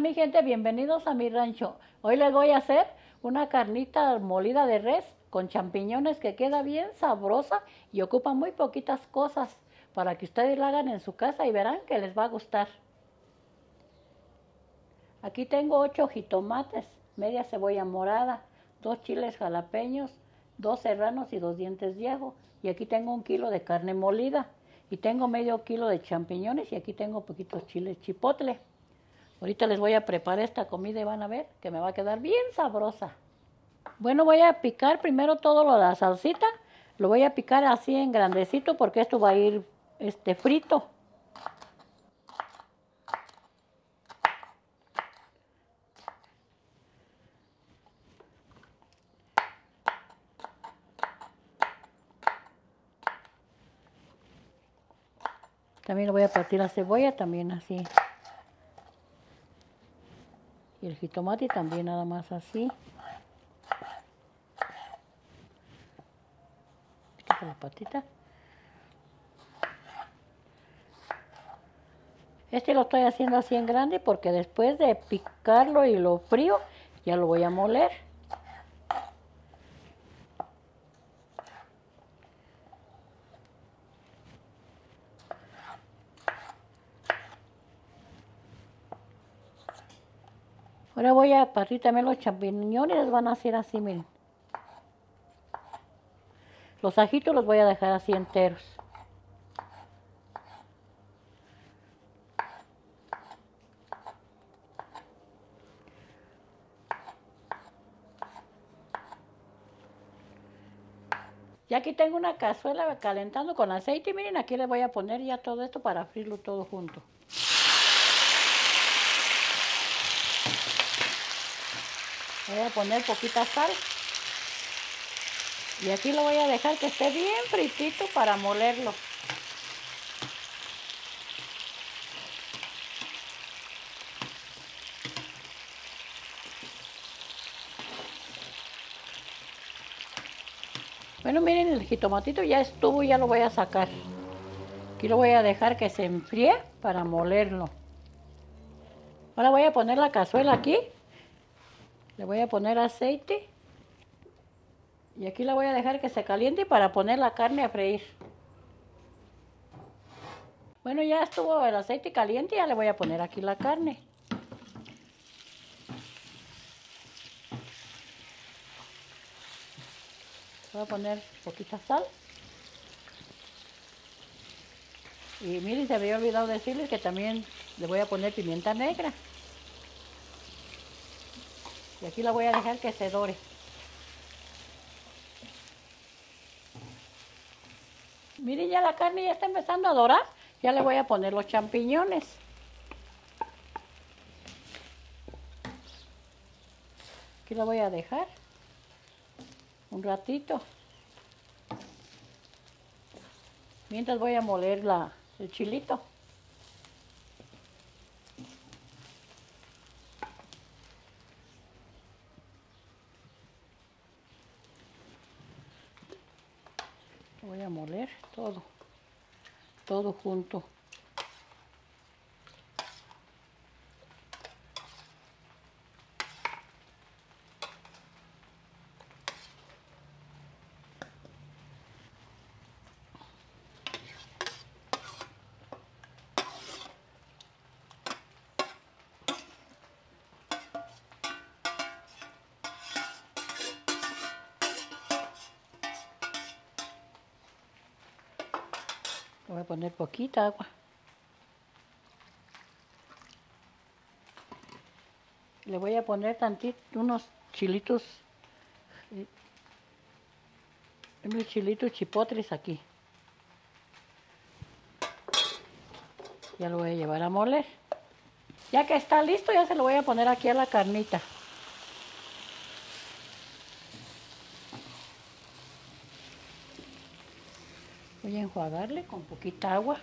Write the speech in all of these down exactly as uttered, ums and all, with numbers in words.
Hola mi gente, bienvenidos a mi rancho. Hoy les voy a hacer una carnita molida de res con champiñones que queda bien sabrosa y ocupa muy poquitas cosas para que ustedes la hagan en su casa y verán que les va a gustar. Aquí tengo ocho jitomates, media cebolla morada, dos chiles jalapeños, dos serranos y dos dientes de ajo. Y aquí tengo un kilo de carne molida y tengo medio kilo de champiñones y aquí tengo poquitos chiles chipotle. Ahorita les voy a preparar esta comida y van a ver que me va a quedar bien sabrosa. Bueno, voy a picar primero todo lo de la salsita. Lo voy a picar así en grandecito porque esto va a ir este, frito. También le voy a partir la cebolla también así. Y el jitomate también nada más así. Quito la patita. Este lo estoy haciendo así en grande porque después de picarlo y lo frío, ya lo voy a moler. Ahora voy a partir también los champiñones, van a hacer así, miren. Los ajitos los voy a dejar así enteros. Y aquí tengo una cazuela calentando con aceite y miren, aquí les voy a poner ya todo esto para freírlo todo junto. Voy a poner poquita sal y aquí lo voy a dejar que esté bien fritito para molerlo. Bueno, miren, el jitomatito ya estuvo, ya lo voy a sacar. Aquí lo voy a dejar que se enfríe para molerlo. Ahora voy a poner la cazuela aquí. Le voy a poner aceite y aquí la voy a dejar que se caliente para poner la carne a freír. Bueno, ya estuvo el aceite caliente, ya le voy a poner aquí la carne. Voy a poner poquita sal. Y miren, se me había olvidado decirles que también le voy a poner pimienta negra. Y aquí la voy a dejar que se dore. Miren, ya la carne ya está empezando a dorar. Ya le voy a poner los champiñones. Aquí la voy a dejar un ratito. Mientras voy a moler la, el chilito. Voy a moler todo, todo junto. Voy a poner poquita agua. Le voy a poner tantito, unos chilitos, unos chilitos chipotres aquí. Ya lo voy a llevar a moler. Ya que está listo, ya se lo voy a poner aquí a la carnita. Voy a enjuagarle con poquita agua.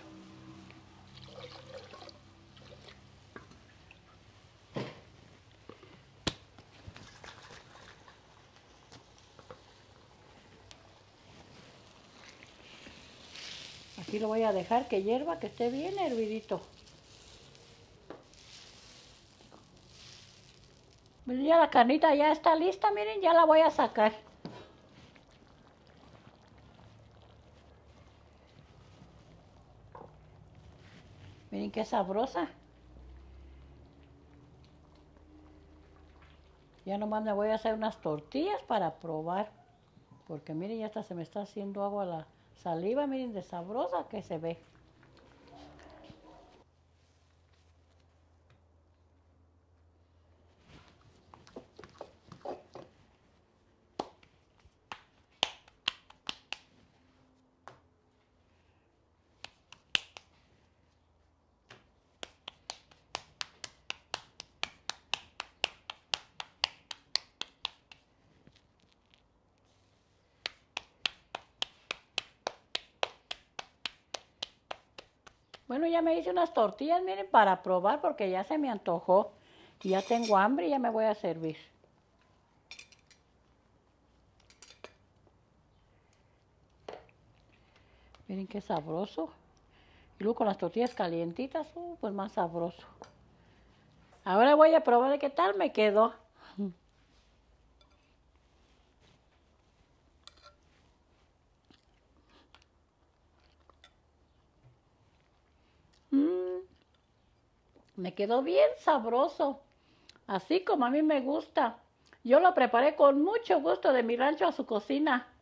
Aquí lo voy a dejar que hierva, que esté bien hervidito. Ya la carnita ya está lista, miren, ya la voy a sacar. Miren qué sabrosa. Ya nomás me voy a hacer unas tortillas para probar. Porque miren, ya hasta se me está haciendo agua la saliva, miren de sabrosa que se ve. Bueno, ya me hice unas tortillas, miren, para probar porque ya se me antojó. Ya tengo hambre y ya me voy a servir. Miren qué sabroso. Y luego con las tortillas calientitas, uh, pues más sabroso. Ahora voy a probar qué tal me quedó. Me quedó bien sabroso, así como a mí me gusta. Yo lo preparé con mucho gusto de mi rancho a su cocina.